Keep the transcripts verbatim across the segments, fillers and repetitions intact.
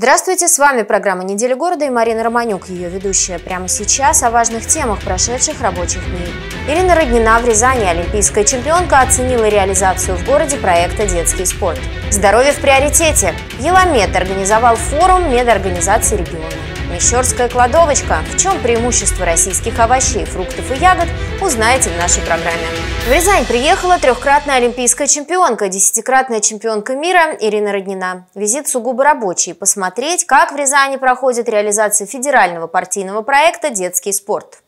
Здравствуйте, с вами программа «Неделя города» и Марина Романюк, ее ведущая. Прямо сейчас о важных темах прошедших рабочих дней. Ирина Роднина в Рязани, олимпийская чемпионка, оценила реализацию в городе проекта «Детский спорт». Здоровье в приоритете. Еламед организовал форум медорганизации региона. Мещерская кладовочка. В чем преимущество российских овощей, фруктов и ягод, узнаете в нашей программе. В Рязань приехала трехкратная олимпийская чемпионка, десятикратная чемпионка мира Ирина Роднина. Визит сугубо рабочий. Посмотреть, как в Рязани проходит реализация федерального партийного проекта «Детский спорт».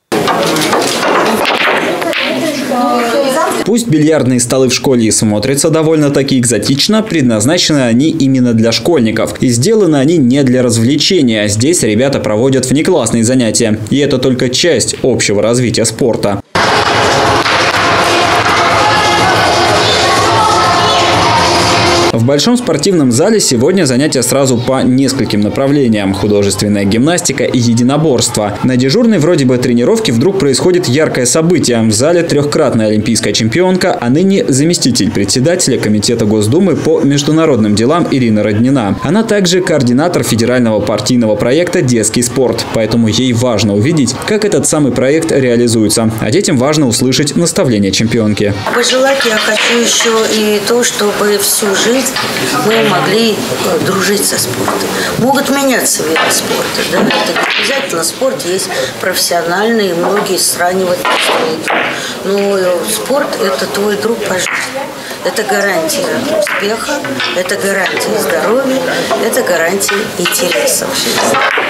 Пусть бильярдные столы в школе и смотрятся довольно-таки экзотично, предназначены они именно для школьников. И сделаны они не для развлечения. Здесь ребята проводят внеклассные занятия. И это только часть общего развития спорта. В большом спортивном зале сегодня занятия сразу по нескольким направлениям – художественная гимнастика и единоборство. На дежурной вроде бы тренировке вдруг происходит яркое событие. В зале трехкратная олимпийская чемпионка, а ныне заместитель председателя Комитета Госдумы по международным делам Ирина Роднина. Она также координатор федерального партийного проекта «Детский спорт», поэтому ей важно увидеть, как этот самый проект реализуется. А детям важно услышать наставления чемпионки. Пожелать я хочу еще и то, чтобы всю жизнь мы могли дружить со спортом. Могут меняться виды спорта. Да? Это не обязательно спорт, есть профессиональные, многие сравнивают. Но спорт – это твой друг по жизни. Это гарантия успеха, это гарантия здоровья, это гарантия интересов.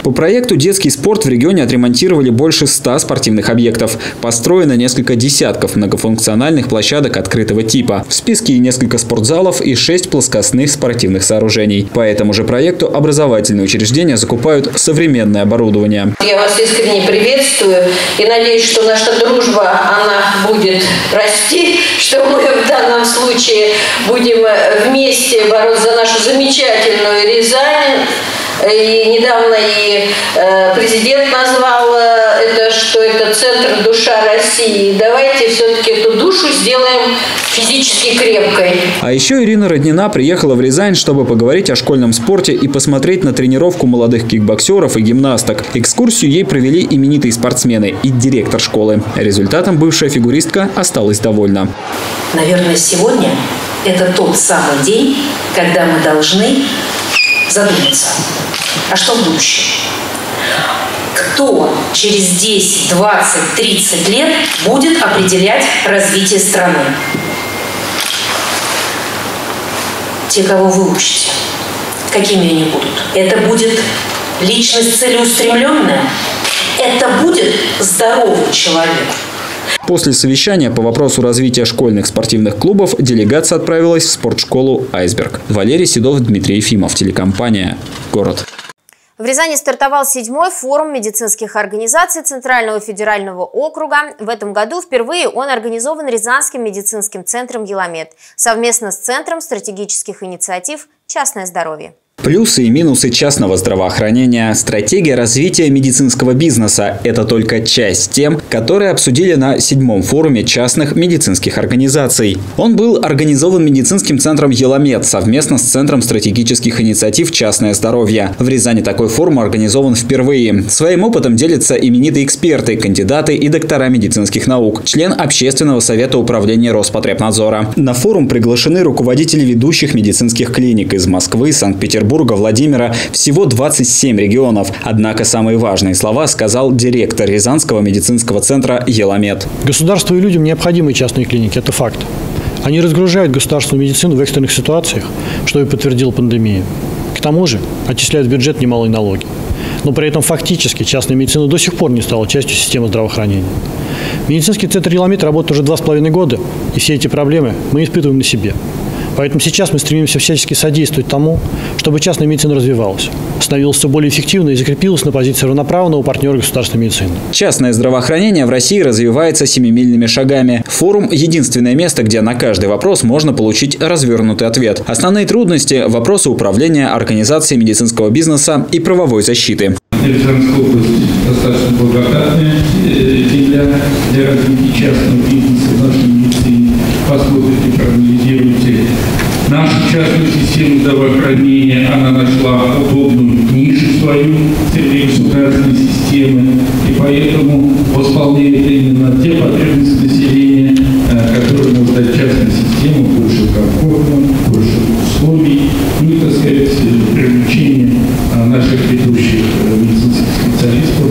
По проекту «Детский спорт» в регионе отремонтировали больше ста спортивных объектов. Построено несколько десятков многофункциональных площадок открытого типа. В списке и несколько спортзалов и шесть плоскостных спортивных сооружений. По этому же проекту образовательные учреждения закупают современное оборудование. Я вас искренне приветствую и надеюсь, что наша дружба, она будет расти, что мы в данном случае будем вместе бороться за нашу замечательную Рязань. И недавно и президент назвал это, что это центр душа России. Давайте все-таки эту душу сделаем физически крепкой. А еще Ирина Роднина приехала в Рязань, чтобы поговорить о школьном спорте и посмотреть на тренировку молодых кикбоксеров и гимнасток. Экскурсию ей провели именитые спортсмены и директор школы. Результатом бывшая фигуристка осталась довольна. Наверное, сегодня это тот самый день, когда мы должны задуматься. А что в будущем? Кто через десять, двадцать, тридцать лет будет определять развитие страны? Те, кого вы учите. Какими они будут? Это будет личность целеустремленная? Это будет здоровый человек? После совещания по вопросу развития школьных спортивных клубов делегация отправилась в спортшколу «Айсберг». Валерий Седов, Дмитрий Ефимов, телекомпания «Город». В Рязани стартовал седьмой форум медицинских организаций Центрального федерального округа. В этом году впервые он организован Рязанским медицинским центром «Еламед» совместно с Центром стратегических инициатив «Частное здоровье». Плюсы и минусы частного здравоохранения. Стратегия развития медицинского бизнеса – это только часть тем, которые обсудили на седьмом форуме частных медицинских организаций. Он был организован медицинским центром «Еламед» совместно с Центром стратегических инициатив «Частное здоровье». В Рязани такой форум организован впервые. Своим опытом делятся именитые эксперты, кандидаты и доктора медицинских наук, член Общественного совета управления Роспотребнадзора. На форум приглашены руководители ведущих медицинских клиник из Москвы, Санкт-Петербурга, Владимира, всего двадцати семи регионов. Однако самые важные слова сказал директор Рязанского медицинского центра «Еламед». Государству и людям необходимы частные клиники, это факт. Они разгружают государственную медицину в экстренных ситуациях, что и подтвердила пандемия. К тому же отчисляют в бюджет немалые налоги. Но при этом фактически частная медицина до сих пор не стала частью системы здравоохранения. Медицинский центр «Еламед» работает уже два с половиной года, и все эти проблемы мы испытываем на себе. Поэтому сейчас мы стремимся всячески содействовать тому, чтобы частная медицина развивалась, становилась все более эффективной и закрепилась на позиции равноправного партнера государственной медицины. Частное здравоохранение в России развивается семимильными шагами. Форум – единственное место, где на каждый вопрос можно получить развернутый ответ. Основные трудности – вопросы управления, организации медицинского бизнеса и правовой защиты. Рязанская область достаточно благодатная для, для развития частного бизнеса в нашей медицине. Послушайте, проанализируйте Нашу частную систему здравоохранения она нашла удобную нишу свою среди государственной системы, и поэтому восполняет именно те потребности населения, которые может дать частная система, больше комфорта, больше условий, ну и, так сказать, привлечение наших ведущих медицинских специалистов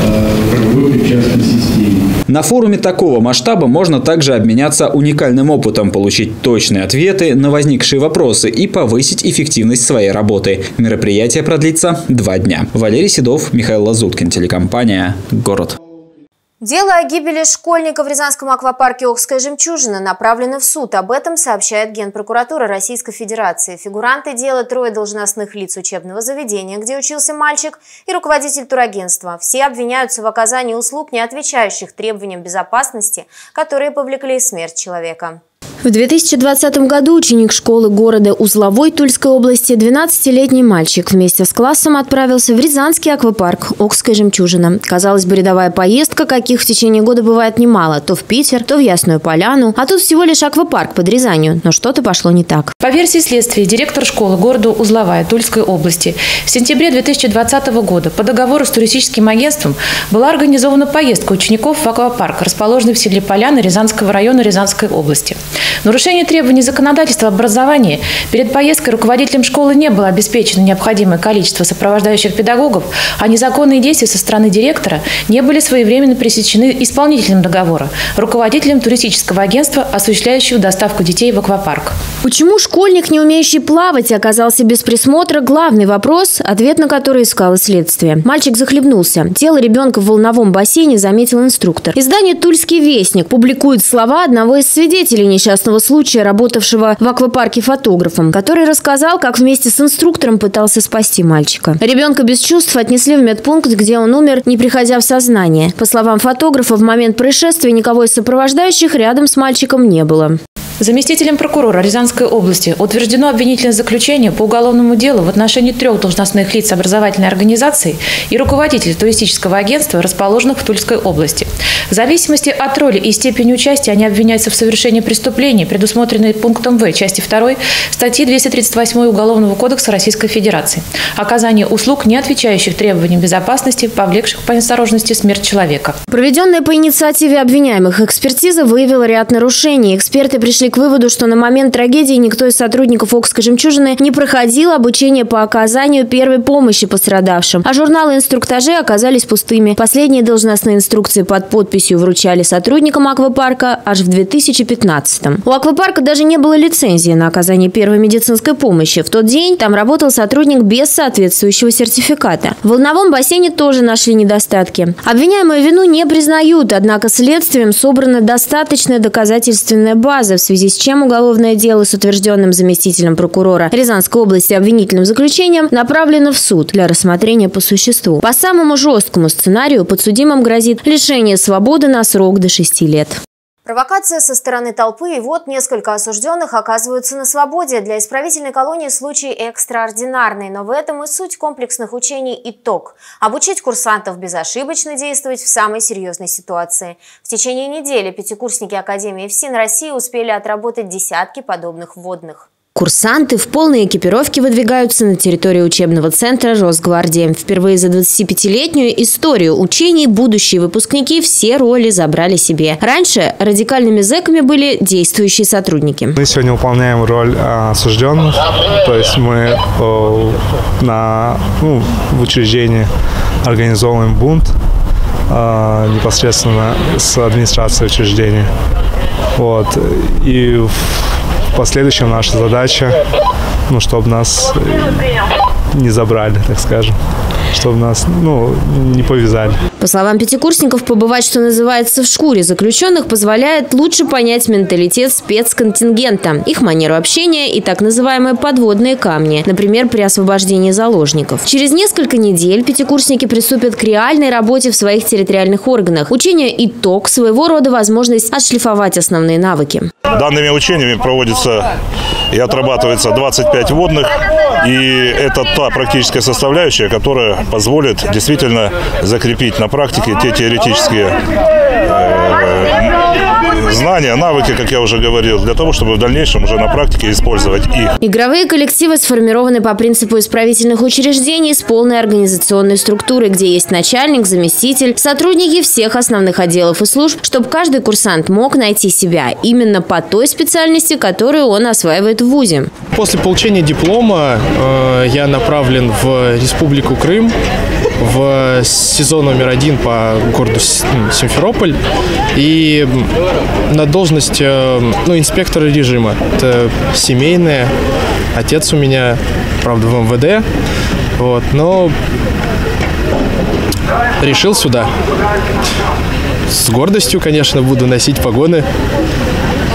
в работе в частной системе. На форуме такого масштаба можно также обменяться уникальным опытом, получить точные ответы на возникшие вопросы и повысить эффективность своей работы. Мероприятие продлится два дня. Валерий Седов, Михаил Лазуткин, телекомпания «Город». Дело о гибели школьника в Рязанском аквапарке «Окская жемчужина» направлено в суд. Об этом сообщает Генпрокуратура Российской Федерации. Фигуранты дела — трое должностных лиц учебного заведения, где учился мальчик, и руководитель турагентства. Все обвиняются в оказании услуг, не отвечающих требованиям безопасности, которые повлекли смерть человека. В две тысячи двадцатом году ученик школы города Узловой Тульской области, двенадцатилетний мальчик, вместе с классом отправился в Рязанский аквапарк «Окская жемчужина». Казалось бы, рядовая поездка, каких в течение года бывает немало. То в Питер, то в Ясную Поляну. А тут всего лишь аквапарк под Рязанью. Но что-то пошло не так. По версии следствия, директор школы города Узловая Тульской области в сентябре две тысячи двадцатого года по договору с туристическим агентством была организована поездка учеников в аквапарк, расположенный в селе Поляны Рязанского района Рязанской области. Нарушение требований законодательства образования перед поездкой руководителем школы не было обеспечено необходимое количество сопровождающих педагогов, а незаконные действия со стороны директора не были своевременно пресечены исполнителем договора, руководителем туристического агентства, осуществляющего доставку детей в аквапарк. Почему школьник, не умеющий плавать, оказался без присмотра – главный вопрос, ответ на который искало следствие. Мальчик захлебнулся. Тело ребенка в волновом бассейне заметил инструктор. Издание «Тульский вестник» публикует слова одного из свидетелей несчастного случая, работавшего в аквапарке фотографом, который рассказал, как вместе с инструктором пытался спасти мальчика. Ребенка без чувств отнесли в медпункт, где он умер, не приходя в сознание. По словам фотографа, в момент происшествия никого из сопровождающих рядом с мальчиком не было. Заместителем прокурора Рязанской области утверждено обвинительное заключение по уголовному делу в отношении трех должностных лиц образовательной организации и руководителя туристического агентства, расположенных в Тульской области. В зависимости от роли и степени участия они обвиняются в совершении преступлений, предусмотренных пунктом В части второй статьи двести тридцать восьмой Уголовного кодекса Российской Федерации. Оказание услуг, не отвечающих требованиям безопасности, повлекших по неосторожности смерть человека. Проведенная по инициативе обвиняемых экспертиза выявила ряд нарушений. Эксперты пришли к выводу, что на момент трагедии никто из сотрудников «Окской жемчужины» не проходил обучение по оказанию первой помощи пострадавшим, а журналы инструктажей оказались пустыми. Последние должностные инструкции под подписью вручали сотрудникам аквапарка аж в две тысячи пятнадцатом. У аквапарка даже не было лицензии на оказание первой медицинской помощи. В тот день там работал сотрудник без соответствующего сертификата. В волновом бассейне тоже нашли недостатки. Обвиняемую вину не признают, однако следствием собрана достаточная доказательственная база, в связи с чем уголовное дело с утвержденным заместителем прокурора Рязанской области обвинительным заключением направлено в суд для рассмотрения по существу. По самому жесткому сценарию подсудимым грозит лишение свободы на срок до шести лет. Провокация со стороны толпы, и вот несколько осужденных оказываются на свободе. Для исправительной колонии случай экстраординарный, но в этом и суть комплексных учений «Итог». Обучить курсантов безошибочно действовать в самой серьезной ситуации. В течение недели пятикурсники Академии ФСИН России успели отработать десятки подобных вводных. Курсанты в полной экипировке выдвигаются на территорию учебного центра Росгвардии. Впервые за двадцатипятилетнюю историю учений будущие выпускники все роли забрали себе. Раньше радикальными зэками были действующие сотрудники. Мы сегодня выполняем роль осужденных, то есть мы на, ну, в учреждении организовываем бунт непосредственно с администрацией учреждения. Вот. И в последующем наша задача, ну, чтобы нас не забрали, так скажем, чтобы нас, ну, не повязали. По словам пятикурсников, побывать, что называется, в шкуре заключенных позволяет лучше понять менталитет спецконтингента, их манеру общения и так называемые подводные камни, например, при освобождении заложников. Через несколько недель пятикурсники приступят к реальной работе в своих территориальных органах. Учение «Итог» – своего рода возможность отшлифовать основные навыки. Данными учениями проводится и отрабатывается двадцать пять вводных, и это та практическая составляющая, которая позволит действительно закрепить на практике те теоретические э, знания, навыки, как я уже говорил, для того, чтобы в дальнейшем уже на практике использовать их. Игровые коллективы сформированы по принципу исправительных учреждений с полной организационной структурой, где есть начальник, заместитель, сотрудники всех основных отделов и служб, чтобы каждый курсант мог найти себя именно по той специальности, которую он осваивает в вузе. После получения диплома э, я направлен в Республику Крым, в сезон номер один по городу Симферополь, и на должность ну, инспектора режима. Это семейная, отец у меня, правда, в МВД, вот, но решил сюда. С гордостью, конечно, буду носить погоны,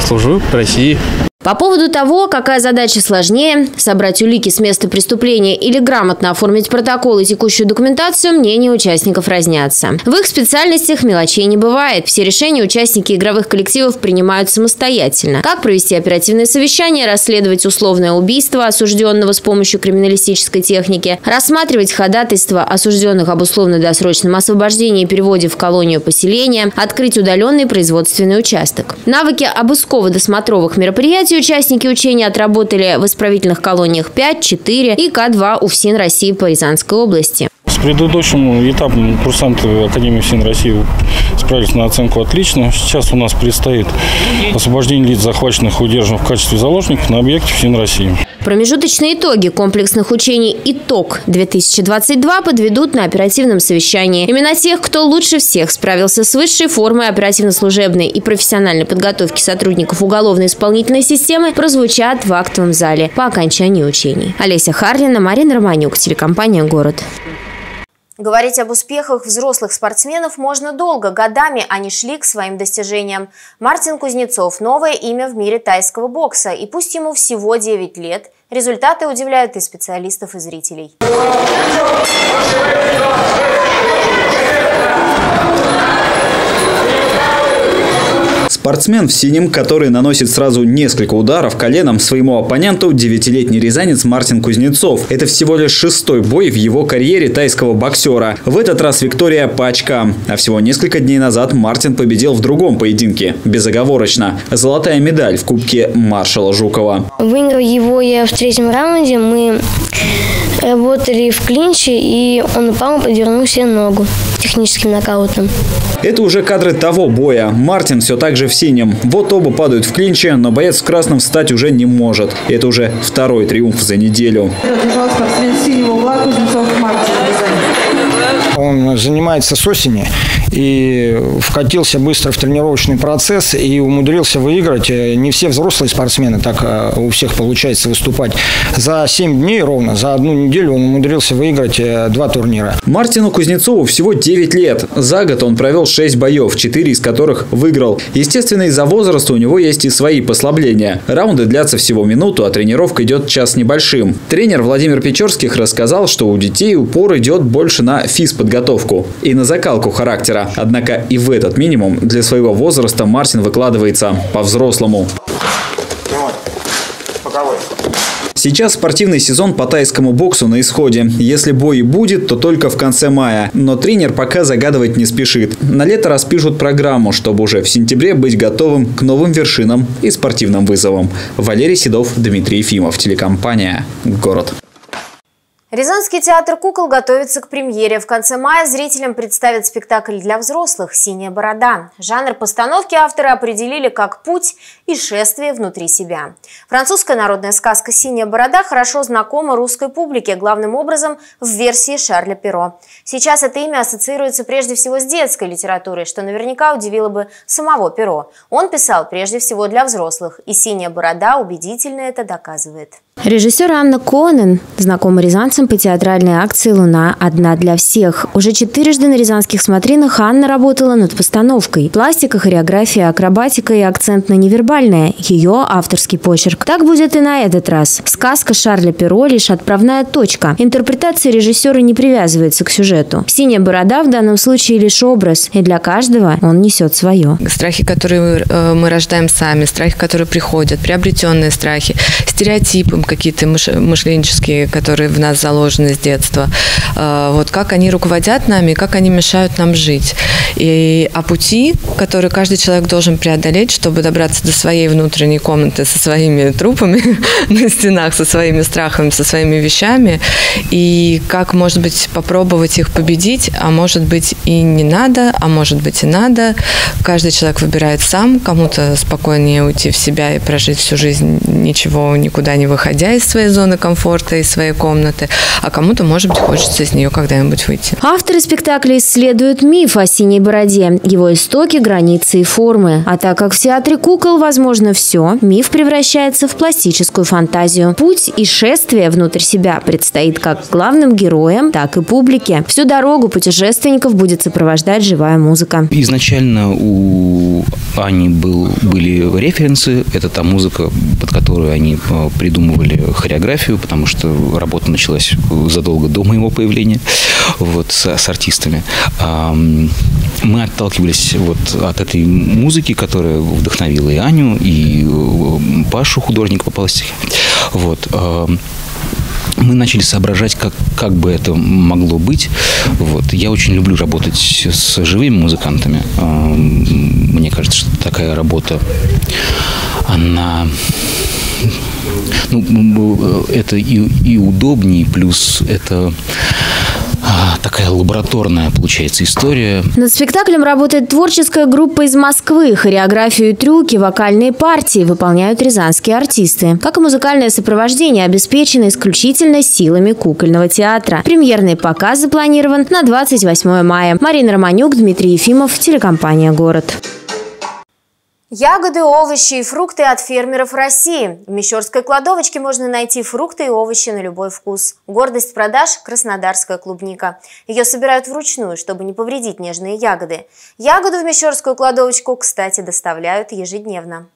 служу России. По поводу того, какая задача сложнее – собрать улики с места преступления или грамотно оформить протокол и текущую документацию, мнения участников разнятся. В их специальностях мелочей не бывает. Все решения участники игровых коллективов принимают самостоятельно. Как провести оперативное совещание, расследовать условное убийство осужденного с помощью криминалистической техники, рассматривать ходатайства осужденных об условно-досрочном освобождении и переводе в колонию поселения, открыть удаленный производственный участок. Навыки обысково-досмотровых мероприятий участники учения отработали в исправительных колониях пять, четыре и К два у Ф С И Н России по Рязанской области. С предыдущим этапом курсанты Академии ФСИН России справились на оценку отлично. Сейчас у нас предстоит освобождение лиц, захваченных и удержанных в качестве заложников на объекте ФСИН России. Промежуточные итоги комплексных учений «Итог-две тысячи двадцать два» подведут на оперативном совещании. Имена тех, кто лучше всех справился с высшей формой оперативно-служебной и профессиональной подготовки сотрудников уголовно-исполнительной системы, прозвучат в актовом зале по окончании учений. Олеся Харлина, Марина Романюк, телекомпания «Город». Говорить об успехах взрослых спортсменов можно долго. Годами они шли к своим достижениям. Мартин Кузнецов – новое имя в мире тайского бокса. И пусть ему всего девять лет, результаты удивляют и специалистов, и зрителей. Спортсмен в синем, который наносит сразу несколько ударов коленом своему оппоненту, девятилетний рязанец Мартин Кузнецов. Это всего лишь шестой бой в его карьере тайского боксера. В этот раз виктория по очкам. А всего несколько дней назад Мартин победил в другом поединке. Безоговорочно. Золотая медаль в кубке маршала Жукова. Выиграл его я в третьем раунде. Мы работали в клинче, и он упал и подвернул себе ногу техническим нокаутом. Это уже кадры того боя. Мартин все так же в синем. Вот оба падают в клинче, но боец в красном встать уже не может. Это уже второй триумф за неделю. Пожалуйста, в синего угла Кузнецов Мартин. Он занимается с осени и вкатился быстро в тренировочный процесс и умудрился выиграть. Не все взрослые спортсмены так у всех получается выступать. За семь дней ровно, за одну неделю он умудрился выиграть два турнира. Мартину Кузнецову всего девять лет. За год он провел шесть боев, четыре из которых выиграл. Естественно, из-за возраста у него есть и свои послабления. Раунды длятся всего минуту, а тренировка идет час небольшим. Тренер Владимир Печерских рассказал, что у детей упор идет больше на физподготовку. подготовку и на закалку характера. Однако и в этот минимум для своего возраста Мартин выкладывается по-взрослому. Сейчас спортивный сезон по тайскому боксу на исходе. Если бой и будет, то только в конце мая. Но тренер пока загадывать не спешит. На лето распишут программу, чтобы уже в сентябре быть готовым к новым вершинам и спортивным вызовам. Валерий Седов, Дмитрий Ефимов, телекомпания «Город». Рязанский театр кукол готовится к премьере. В конце мая зрителям представят спектакль для взрослых «Синяя борода». Жанр постановки авторы определили как путь и шествие внутри себя. Французская народная сказка «Синяя борода» хорошо знакома русской публике, главным образом в версии Шарля Перро. Сейчас это имя ассоциируется прежде всего с детской литературой, что наверняка удивило бы самого Перро. Он писал прежде всего для взрослых, и «Синяя борода» убедительно это доказывает. Режиссер Анна Конен знакома рязанцам по театральной акции «Луна одна для всех». Уже четырежды на рязанских смотринах Анна работала над постановкой. Пластика, хореография, акробатика и акцент на невербальное – ее авторский почерк. Так будет и на этот раз. Сказка Шарля Перро лишь отправная точка. Интерпретация режиссера не привязывается к сюжету. «Синяя борода» в данном случае лишь образ, и для каждого он несет свое. Страхи, которые мы рождаем сами, страхи, которые приходят, приобретенные страхи, стереотипы, какие-то мышленческие, которые в нас заложены с детства, вот как они руководят нами, как они мешают нам жить. И о пути, который каждый человек должен преодолеть, чтобы добраться до своей внутренней комнаты со своими трупами на стенах, со своими страхами, со своими вещами, и как, может быть, попробовать их победить, а может быть и не надо, а может быть и надо. Каждый человек выбирает сам, кому-то спокойнее уйти в себя и прожить всю жизнь, ничего, никуда не выходя из своей зоны комфорта, из своей комнаты, а кому-то, может быть, хочется из нее когда-нибудь выйти. Авторы спектакля исследуют миф о синей бороде, его истоки, границы и формы. А так как в театре кукол возможно все, миф превращается в пластическую фантазию. Путь и шествие внутрь себя предстоит как главным героям, так и публике. Всю дорогу путешественников будет сопровождать живая музыка. Изначально у Ани был, были референсы. Это та музыка, под которую они придумывали хореографию, потому что работа началась задолго до моего появления вот, с, с артистами. Мы отталкивались вот от этой музыки, которая вдохновила и Аню, и Пашу, художник по пластике. Вот. Мы начали соображать, как, как бы это могло быть. Вот. Я очень люблю работать с живыми музыкантами. Мне кажется, что такая работа, она... Ну, это и, и удобнее, плюс это... Такая лабораторная, получается, история. Над спектаклем работает творческая группа из Москвы. Хореографию и трюки, вокальные партии выполняют рязанские артисты. Как и музыкальное сопровождение обеспечено исключительно силами кукольного театра. Премьерный показ запланирован на двадцать восьмое мая. Марина Романюк, Дмитрий Ефимов, телекомпания «Город». Ягоды, овощи и фрукты от фермеров России. В Мещерской кладовочке можно найти фрукты и овощи на любой вкус. Гордость продаж – краснодарская клубника. Ее собирают вручную, чтобы не повредить нежные ягоды. Ягоду в Мещерскую кладовочку, кстати, доставляют ежедневно.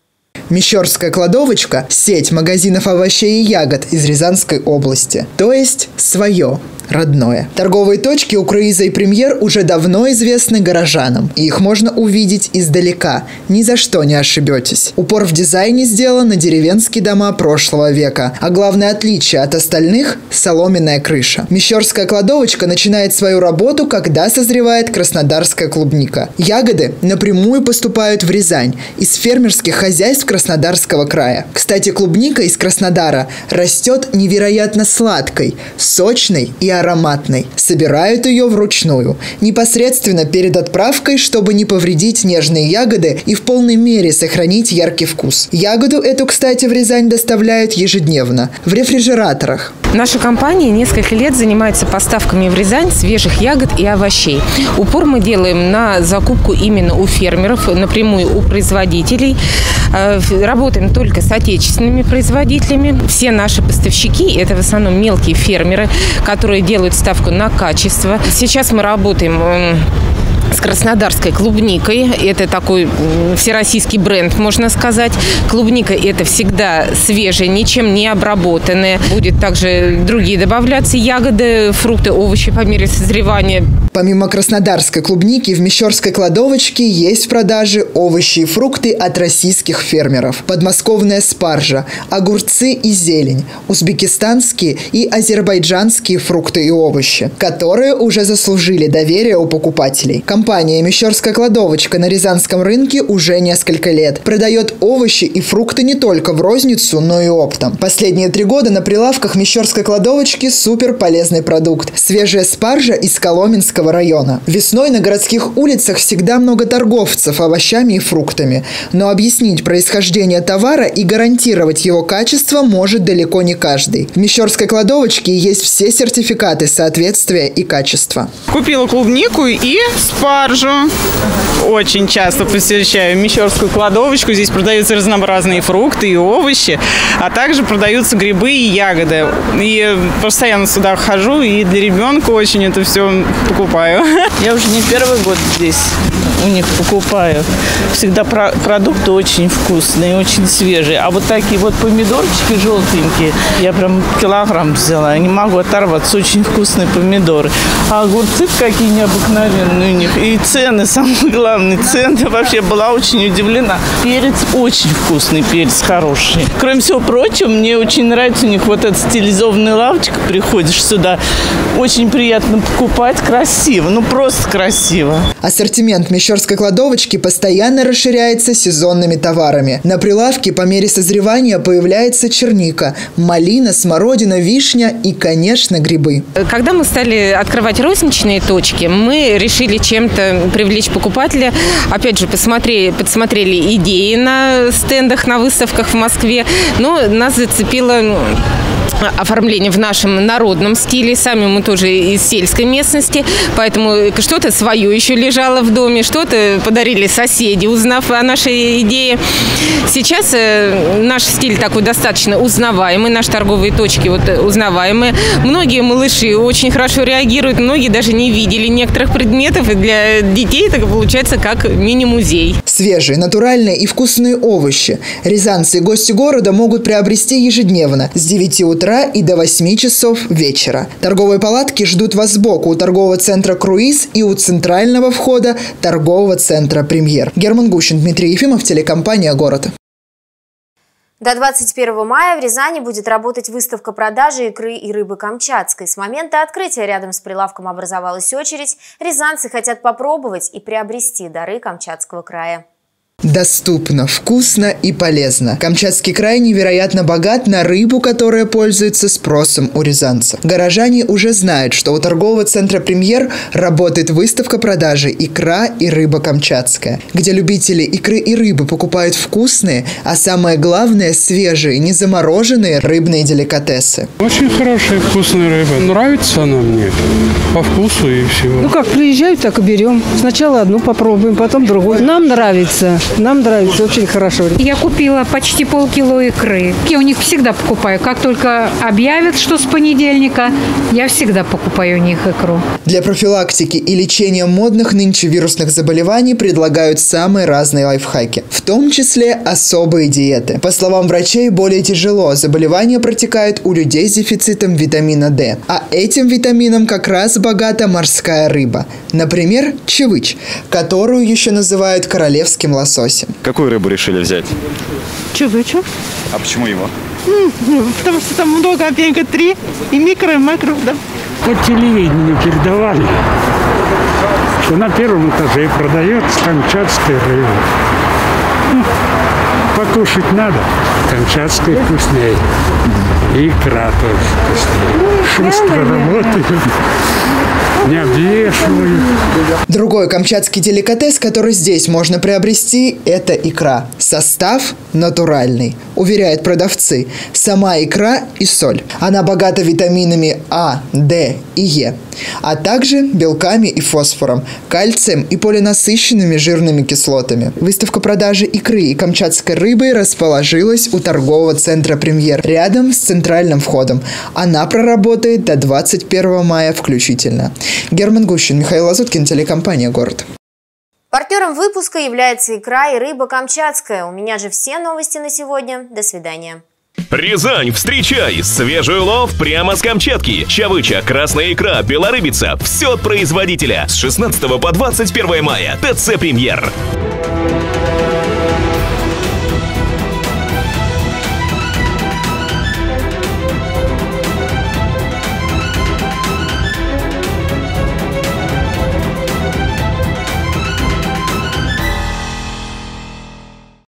Мещерская кладовочка – сеть магазинов овощей и ягод из Рязанской области. То есть свое, родное. Торговые точки у круиза и премьер уже давно известны горожанам. И их можно увидеть издалека. Ни за что не ошибетесь. Упор в дизайне сделан на деревенские дома прошлого века. А главное отличие от остальных – соломенная крыша. Мещерская кладовочка начинает свою работу, когда созревает краснодарская клубника. Ягоды напрямую поступают в Рязань из фермерских хозяйств Краснодарского края. Кстати, клубника из Краснодара растет невероятно сладкой, сочной и ароматной. Собирают ее вручную, непосредственно перед отправкой, чтобы не повредить нежные ягоды и в полной мере сохранить яркий вкус. Ягоду эту, кстати, в Рязань доставляют ежедневно, в рефрижераторах. Наша компания несколько лет занимается поставками в Рязань свежих ягод и овощей. Упор мы делаем на закупку именно у фермеров, напрямую у производителей. Работаем только с отечественными производителями. Все наши поставщики – это в основном мелкие фермеры, которые делают ставку на качество. Сейчас мы работаем с краснодарской клубникой. Это такой всероссийский бренд, можно сказать. Клубника – это всегда свежая, ничем не обработанная. Будут также другие добавляться ягоды, фрукты, овощи по мере созревания. Помимо краснодарской клубники, в Мещерской кладовочке есть в продаже овощи и фрукты от российских фермеров. Подмосковная спаржа, огурцы и зелень, узбекистанские и азербайджанские фрукты и овощи, которые уже заслужили доверие у покупателей. Компания «Мещерская кладовочка» на рязанском рынке уже несколько лет. Продает овощи и фрукты не только в розницу, но и оптом. Последние три года на прилавках «Мещерской кладовочки» суперполезный продукт. Свежая спаржа из Коломенского района. Весной на городских улицах всегда много торговцев овощами и фруктами. Но объяснить происхождение товара и гарантировать его качество может далеко не каждый. В Мещерской кладовочке есть все сертификаты соответствия и качества. Купила клубнику и спаржу. Очень часто посещаю Мещерскую кладовочку. Здесь продаются разнообразные фрукты и овощи, а также продаются грибы и ягоды. И постоянно сюда хожу, и для ребенка очень это все покупаю. покупаю. Я уже не первый год здесь у них покупаю. Всегда про продукты очень вкусные, очень свежие. А вот такие вот помидорчики желтенькие, я прям килограмм взяла. Не могу оторваться, очень вкусные помидоры. А огурцы какие необыкновенные у них. И цены, самое главное, цены. Я вообще была очень удивлена. Перец очень вкусный, перец хороший. Кроме всего прочего, мне очень нравится у них вот эта стилизованная лавочка. Приходишь сюда, очень приятно покупать, красиво, ну просто красиво. Ассортимент Мещерской кладовочки постоянно расширяется сезонными товарами. На прилавке по мере созревания появляется черника, малина, смородина, вишня и, конечно, грибы. Когда мы стали открывать розничные точки, мы решили чем-то привлечь покупателя. Опять же, посмотри, подсмотрели идеи на стендах, на выставках в Москве, но нас зацепило оформление в нашем народном стиле. Сами мы тоже из сельской местности, поэтому что-то свое еще лежало в доме, что-то подарили соседи, узнав о нашей идее. Сейчас наш стиль такой достаточно узнаваемый, наши торговые точки вот узнаваемые. Многие малыши очень хорошо реагируют, многие даже не видели некоторых предметов, и для детей это получается как мини-музей. Свежие, натуральные и вкусные овощи рязанцы и гости города могут приобрести ежедневно с девяти утра и до восьми часов вечера. Торговые палатки ждут вас сбоку у торгового центра «Круиз» и у центрального входа торгового центра «Премьер». Герман Гущин, Дмитрий Ефимов, телекомпания «Город». До двадцать первого мая в Рязани будет работать выставка продажи икры и рыбы камчатской. С момента открытия рядом с прилавком образовалась очередь. Рязанцы хотят попробовать и приобрести дары Камчатского края. Доступно, вкусно и полезно. Камчатский край невероятно богат на рыбу, которая пользуется спросом у рязанцев. Горожане уже знают, что у торгового центра «Премьер» работает выставка продажи «Икра и рыба камчатская», где любители икры и рыбы покупают вкусные, а самое главное – свежие, незамороженные рыбные деликатесы. Очень хорошая, вкусная рыба. Нравится она мне по вкусу и всего. Ну как, приезжают, так и берем. Сначала одну попробуем, потом другую. Нам нравится. Нам нравится, очень хорошо. Я купила почти полкило икры. Я у них всегда покупаю. Как только объявят, что с понедельника, я всегда покупаю у них икру. Для профилактики и лечения модных нынче вирусных заболеваний предлагают самые разные лайфхаки, в том числе особые диеты. По словам врачей, более тяжело заболевания протекают у людей с дефицитом витамина дэ. А этим витамином как раз богата морская рыба. Например, чевыч, которую еще называют королевским лососем. Какую рыбу решили взять? Чевычу. А почему его? Потому что там много омега три, и микро, и макро. Да. По телевидению передавали, что на первом этаже продается камчатская рыба. Ну, покушать надо, камчатская вкуснее. И икра тоже вкуснее. Шустро работает. Не обвешиваю. Другой камчатский деликатес, который здесь можно приобрести, это икра. Состав натуральный, уверяют продавцы. Сама икра и соль. Она богата витаминами А, Д и Е, а также белками и фосфором, кальцием и полинасыщенными жирными кислотами. Выставка продажи икры и камчатской рыбы расположилась у торгового центра «Премьер» рядом с центральным входом. Она проработает до двадцать первого мая включительно. Герман Гущин, Михаил Лазуткин, телекомпания «Город». Партнером выпуска является «Икра и рыба камчатская». У меня же все новости на сегодня. До свидания. Рязань, встречай! Свежий улов прямо с Камчатки. Чавыча, красная икра, белорыбица. Все от производителя. С шестнадцатого по двадцать первое мая. тэ цэ «Премьер».